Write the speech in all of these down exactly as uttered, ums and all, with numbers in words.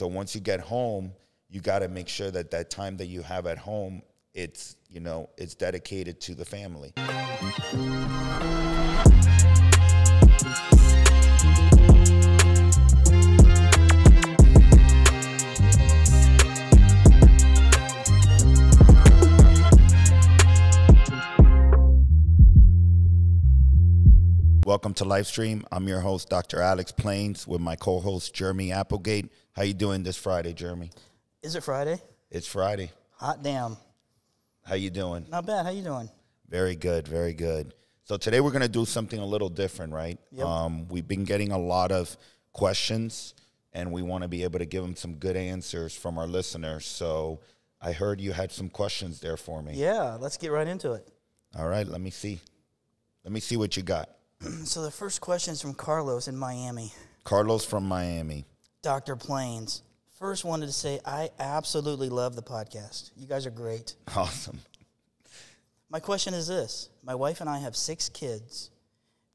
So once you get home, you got to make sure that that time that you have at home, it's, you know, it's dedicated to the family. Welcome to Livestream. I'm your host, Doctor Alex Planes, with my co-host, Jeremy Applegate. How you doing this Friday, Jeremy? Is it Friday? It's Friday. Hot damn. How you doing? Not bad. How you doing? Very good. Very good. So today we're going to do something a little different, right? Yep. Um, we've been getting a lot of questions, and we want to be able to give them some good answers from our listeners. So I heard you had some questions there for me. Yeah, let's get right into it. All right. Let me see. Let me see what you got. So the first question is from Carlos in Miami. Carlos from Miami. Doctor Planes, first wanted to say I absolutely love the podcast. You guys are great. Awesome. My question is this. My wife and I have six kids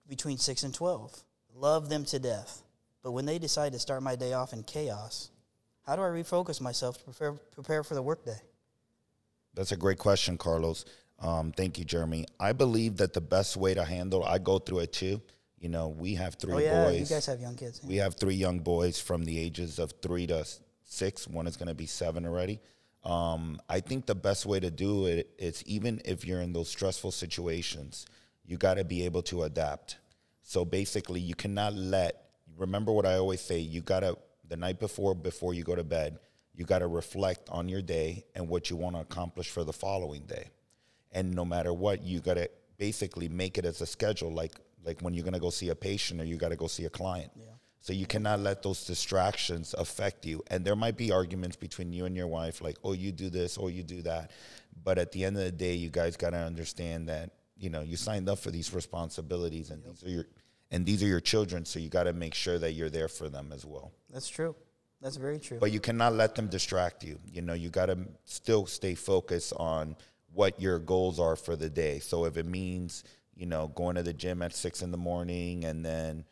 between six and twelve. Love them to death. But when they decide to start my day off in chaos, how do I refocus myself to prepare, prepare for the workday? That's a great question, Carlos. Um, thank you, Jeremy. I believe that the best way to handle, I go through it too. You know, we have three oh, yeah, boys. You guys have young kids. Yeah. We have three young boys from the ages of three to six. One is going to be seven already. Um, I think the best way to do it is, even if you're in those stressful situations, you got to be able to adapt. So basically you cannot let, remember what I always say, you got to, the night before, before you go to bed, you got to reflect on your day and what you want to accomplish for the following day. And no matter what, you got to basically make it as a schedule, like like when you're going to go see a patient or you got to go see a client. Yeah. So you cannot let those distractions affect you. And there might be arguments between you and your wife, like, oh, you do this, oh, you do that. But at the end of the day, you guys got to understand that, you know, you signed up for these responsibilities, and, yep. these are your, and these are your children, so you got to make sure that you're there for them as well. That's true. That's very true. But you cannot let them distract you. You know, you got to still stay focused on what your goals are for the day. So if it means, you know, going to the gym at six in the morning and then,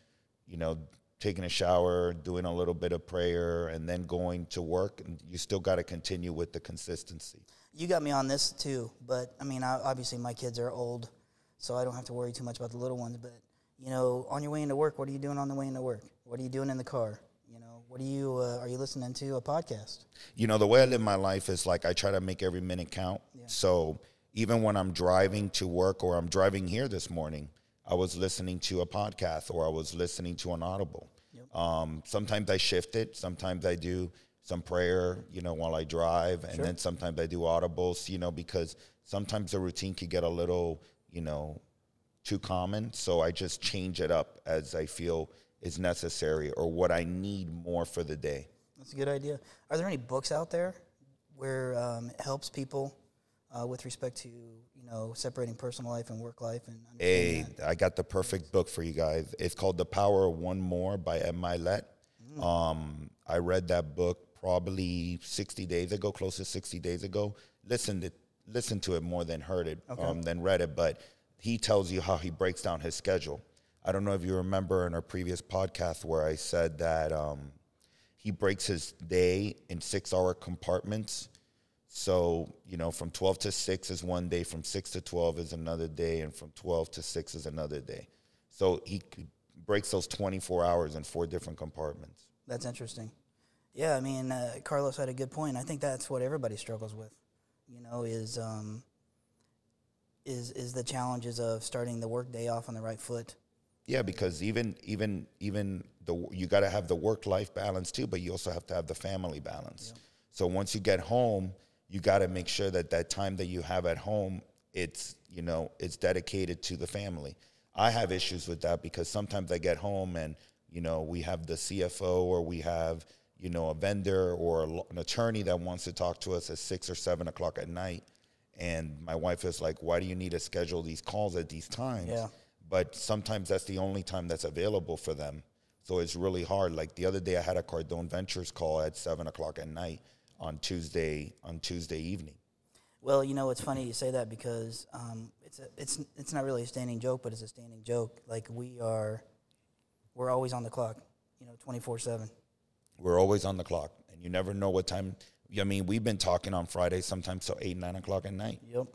you know, taking a shower, doing a little bit of prayer, and then going to work, you still got to continue with the consistency. You got me on this too, but I mean, I, obviously my kids are old, so I don't have to worry too much about the little ones, but you know, on your way into work, what are you doing on the way into work? What are you doing in the car? What do you, uh, are you listening to a podcast? You know, the way I live my life is like I try to make every minute count. Yeah. So even when I'm driving to work or I'm driving here this morning, I was listening to a podcast or I was listening to an Audible. Yep. Um, sometimes I shift it. Sometimes I do some prayer, you know, while I drive. And sure. then sometimes I do Audibles, you know, because sometimes the routine could get a little, you know, too common. So I just change it up as I feel is necessary or what I need more for the day. That's a good idea. Are there any books out there where um, it helps people uh, with respect to, you know, separating personal life and work life? And hey, that? I got the perfect book for you guys. It's called The Power of One More by M. Mylett. Mm. Um, I read that book probably sixty days ago, close to sixty days ago. Listened to, listened to it more than heard it, okay. um, than read it. But he tells you how he breaks down his schedule. I don't know if you remember in our previous podcast where I said that um, he breaks his day in six-hour compartments. So, you know, from twelve to six is one day, from six to twelve is another day, and from twelve to six is another day. So he breaks those twenty-four hours in four different compartments. That's interesting. Yeah, I mean, uh, Carlos had a good point. I think that's what everybody struggles with, you know, is, um, is, is the challenges of starting the workday off on the right foot. Yeah, because even even even the you got to have the work life balance too, but you also have to have the family balance. Yeah. So once you get home, you got to make sure that that time that you have at home, it's, you know, it's dedicated to the family. I have issues with that because sometimes I get home and, you know, we have the C F O or we have, you know, a vendor or a, an attorney that wants to talk to us at six or seven o'clock at night, and my wife is like, "Why do you need to schedule these calls at these times?" Yeah. But sometimes that's the only time that's available for them. So it's really hard. Like the other day I had a Cardone Ventures call at seven o'clock at night on Tuesday on Tuesday evening. Well, you know, it's funny you say that because um, it's, a, it's, it's not really a standing joke, but it's a standing joke. Like we are, we're always on the clock, you know, twenty-four seven. We're always on the clock. And You never know what time. I mean, we've been talking on Friday sometimes till eight, nine o'clock at night. Yep.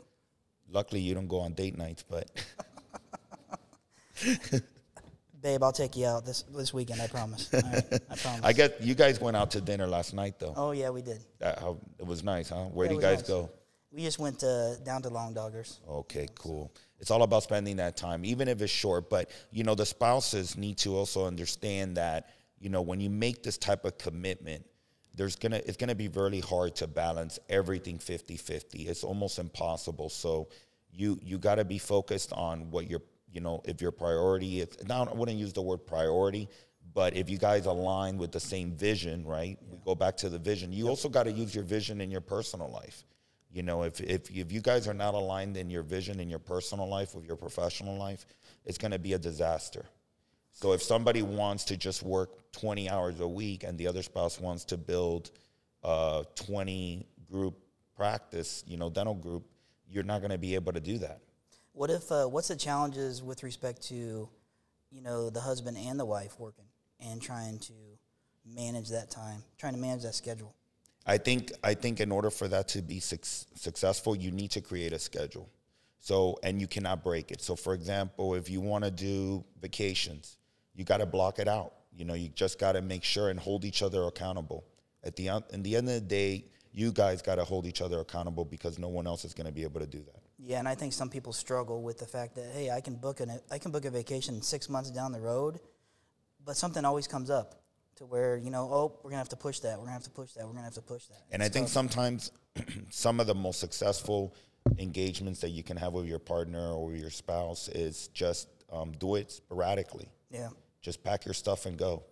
Luckily, you don't go on date nights, but. Babe, I'll take you out this this weekend. I promise. All right, I promise. I guess you guys went out to dinner last night, though. Oh yeah, we did. That, how, it was nice, huh? Where yeah, did you guys nice. go? We just went to, down to Long Doggers. Okay, cool. It's all about spending that time, even if it's short. But, you know, the spouses need to also understand that, you know, when you make this type of commitment, there's gonna it's going to be really hard to balance everything fifty fifty. It's almost impossible. So you you got to be focused on what your, you know, if your priority is. Now, I wouldn't use the word priority, but if you guys align with the same vision, right, yeah. we go back to the vision. You yep. also got to use your vision in your personal life. You know, if, if, if you guys are not aligned in your vision, in your personal life, with your professional life, it's going to be a disaster. So if somebody wants to just work twenty hours a week and the other spouse wants to build a twenty group practice, you know, dental group, you're not going to be able to do that. What if, uh, what's the challenges with respect to, you know, the husband and the wife working and trying to manage that time, trying to manage that schedule? I think I think in order for that to be su- successful, you need to create a schedule. So, and you cannot break it. So, for example, if you want to do vacations, you got to block it out. You know, you just got to make sure and hold each other accountable. At the in the end of the day, you guys got to hold each other accountable because no one else is going to be able to do that. Yeah, and I think some people struggle with the fact that, hey, I can book an I can book a vacation six months down the road, but something always comes up. To where, you know, oh, we're going to have to push that. We're going to have to push that. We're going to have to push that. And I think sometimes some of the most successful engagements that you can have with your partner or your spouse is just um, do it sporadically. Yeah. Just pack your stuff and go.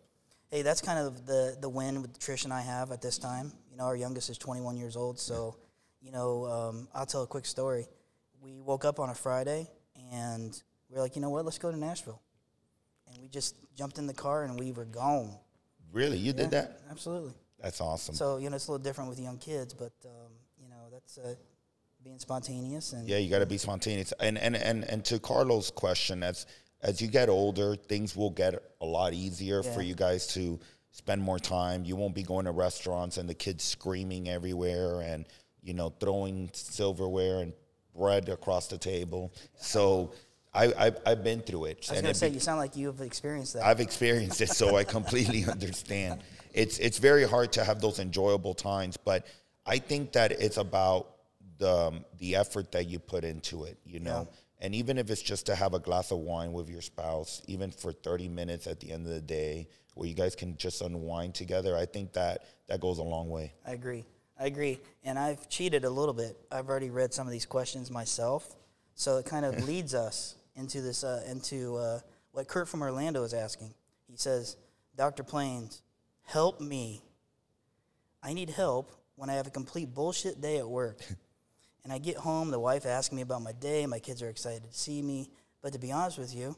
Hey, that's kind of the, the win with Trish and I have at this time. You know, our youngest is twenty-one years old. So, yeah. you know, um, I'll tell a quick story. We woke up on a Friday and we were like, you know what, let's go to Nashville. And we just jumped in the car and we were gone. Really? You yeah, did that? Absolutely. That's awesome. So, you know, it's a little different with young kids, but, um, you know, that's uh, being spontaneous. And yeah, you got to be spontaneous. And, and and and to Carlos' question, as, as you get older, things will get a lot easier yeah. for you guys to spend more time. You won't be going to restaurants and the kids screaming everywhere and, you know, throwing silverware and bread across the table. So... I, I've, I've been through it. I was going to say, be, you sound like you've experienced that. I've experienced it, so I completely understand. It's it's very hard to have those enjoyable times, but I think that it's about the, the effort that you put into it, you know? Yeah. And even if it's just to have a glass of wine with your spouse, even for thirty minutes at the end of the day, where you guys can just unwind together, I think that that goes a long way. I agree. I agree. And I've cheated a little bit. I've already read some of these questions myself, so it kind of leads us into this, uh, into uh, what Kurt from Orlando is asking. He says, Doctor Planes, help me. I need help when I have a complete bullshit day at work. And I get home, the wife asks me about my day, my kids are excited to see me. But to be honest with you,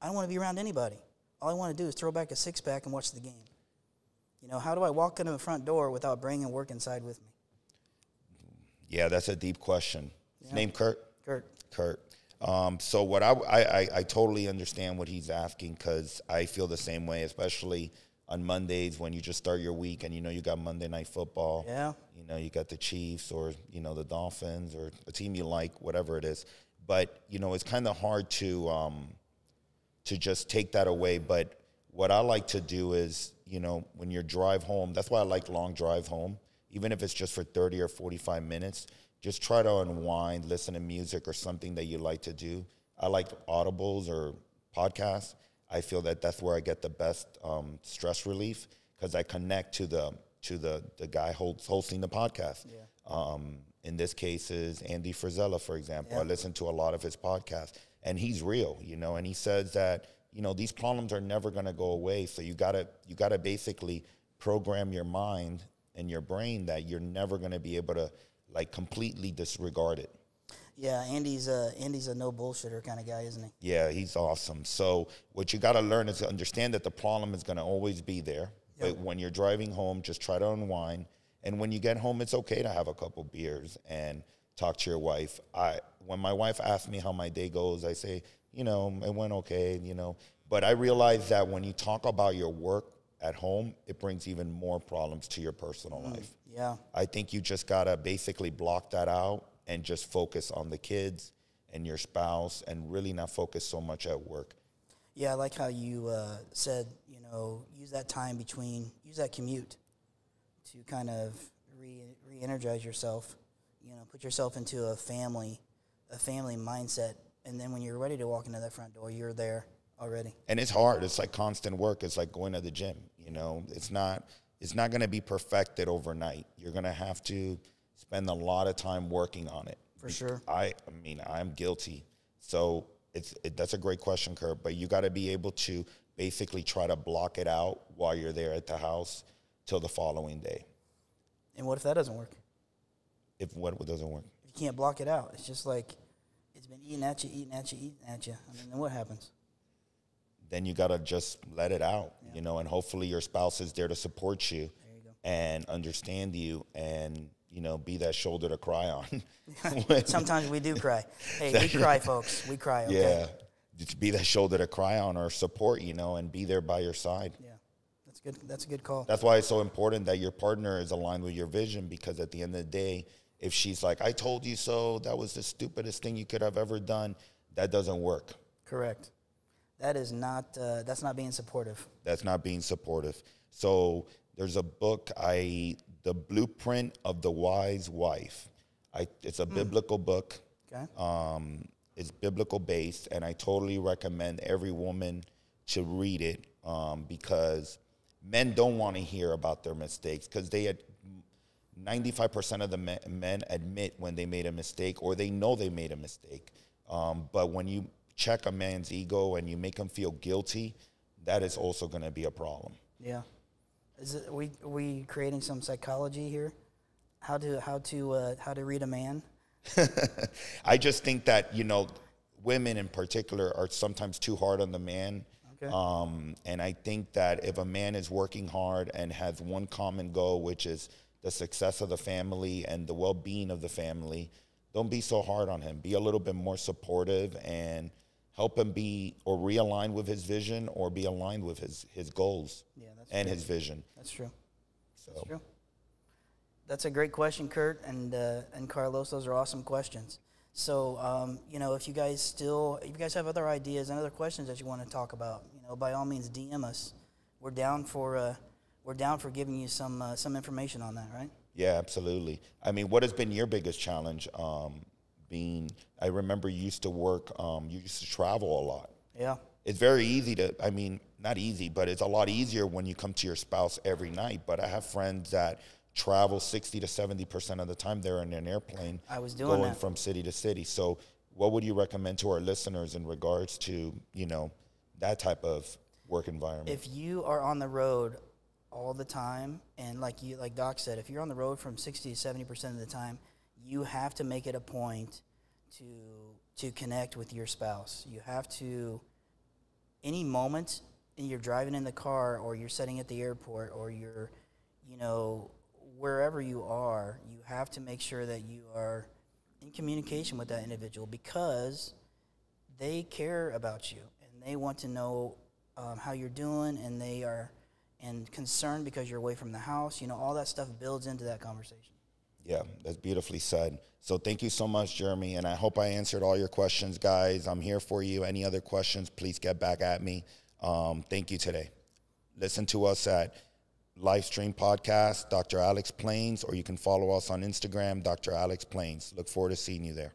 I don't want to be around anybody. All I want to do is throw back a six-pack and watch the game. You know, how do I walk into the front door without bringing work inside with me? Yeah, that's a deep question. Yeah. His name Kurt? Kurt. Kurt. Um, so what I, I, I totally understand what he's asking because I feel the same way, especially on Mondays when you just start your week and you know you got Monday Night Football. Yeah. You know, you got the Chiefs or, you know, the Dolphins or a team you like, whatever it is. But, you know, it's kind of hard to um, to just take that away. But what I like to do is, you know, when you drive home, that's why I like long drive home, even if it's just for thirty or forty-five minutes. Just try to unwind, listen to music or something that you like to do. I like audibles or podcasts. I feel that that's where I get the best um, stress relief because I connect to the to the the guy hosting the podcast. Yeah. Um, in this case is Andy Frizella, for example. Yeah. I listen to a lot of his podcasts, and he's real, you know. And he says that you know these problems are never going to go away, so you gotta you gotta basically program your mind and your brain that you're never going to be able to. Like completely disregard it. Yeah, Andy's a, Andy's a no bullshitter kind of guy, isn't he? Yeah, he's awesome. So what you got to learn is to understand that the problem is going to always be there. Yep. But when you're driving home, just try to unwind. And when you get home, it's okay to have a couple beers and talk to your wife. I when my wife asks me how my day goes, I say, you know, it went okay, you know. But I realize that when you talk about your work at home, it brings even more problems to your personal mm, life. Yeah. I think you just gotta basically block that out and just focus on the kids and your spouse and really not focus so much at work. Yeah, I like how you uh, said, you know, use that time between, use that commute to kind of re re-energize yourself, you know, put yourself into a family, a family mindset. And then when you're ready to walk into that front door, you're there already. And it's hard. It's like constant work. It's like going to the gym, you know. It's not, it's not going to be perfected overnight. You're going to have to spend a lot of time working on it. For sure. I, I mean, I'm guilty. So it's, it, that's a great question, Kurt. But you got to be able to basically try to block it out while you're there at the house till the following day. And what if that doesn't work? If what, what doesn't work? If you can't block it out. It's just like it's been eating at you, eating at you, eating at you. I mean, then what happens? Then you got to just let it out, yeah. you know, and hopefully your spouse is there to support you, there you go. and understand you and, you know, be that shoulder to cry on. Sometimes we do cry. Hey, we cry, folks. We cry, okay? Yeah. Just be that shoulder to cry on or support, you know, and be there by your side. Yeah, that's good. That's a good call. That's why it's so important that your partner is aligned with your vision, because at the end of the day, if she's like, I told you so, that was the stupidest thing you could have ever done, that doesn't work. Correct. That is not, uh, that's not being supportive. That's not being supportive. So there's a book, I, The Blueprint of the Wise Wife. I, it's a mm. biblical book. Okay. Um, it's biblical based, and I totally recommend every woman to read it um, because men don't want to hear about their mistakes, because they had ninety-five percent of the men, men admit when they made a mistake or they know they made a mistake. Um, but when you check a man's ego and you make him feel guilty, that is also going to be a problem. Yeah. Is it, are we are we creating some psychology here? How to how to uh, how to read a man? I just think that, you know, women in particular are sometimes too hard on the man. Okay. Um, and I think that if a man is working hard and has one common goal, which is the success of the family and the well-being of the family, don't be so hard on him. Be a little bit more supportive and help him be or realign with his vision or be aligned with his, his goals yeah, that's and true. his vision. That's true. So. That's true. That's a great question, Kurt and, uh, and Carlos. Those are awesome questions. So, um, you know, if you guys still, if you guys have other ideas and other questions that you want to talk about, you know, by all means, D M us. We're down for, uh, we're down for giving you some, uh, some information on that, right? Yeah, absolutely. I mean, what has been your biggest challenge? Um, being, I remember you used to work, um, you used to travel a lot. Yeah. It's very easy to, I mean, not easy, but it's a lot easier when you come to your spouse every night. But I have friends that travel sixty to seventy percent of the time they're in an airplane. I was doing going that. from city to city. So what would you recommend to our listeners in regards to, you know, that type of work environment? If you are on the road all the time, and like you, like Doc said, if you're on the road from sixty to seventy percent of the time, you have to make it a point to to connect with your spouse. You have to, any moment you're driving in the car or you're sitting at the airport or you're, you know, wherever you are, you have to make sure that you are in communication with that individual, because they care about you and they want to know um, how you're doing, and they are and concerned because you're away from the house. You know, all that stuff builds into that conversation. Yeah, that's beautifully said. So thank you so much, Jeremy, and I hope I answered all your questions, guys. I'm here for you. Any other questions, please get back at me. Um, thank you today. Listen to us at Livestream Podcast, Doctor Alex Planes, or you can follow us on Instagram, Doctor Alex Planes. Look forward to seeing you there.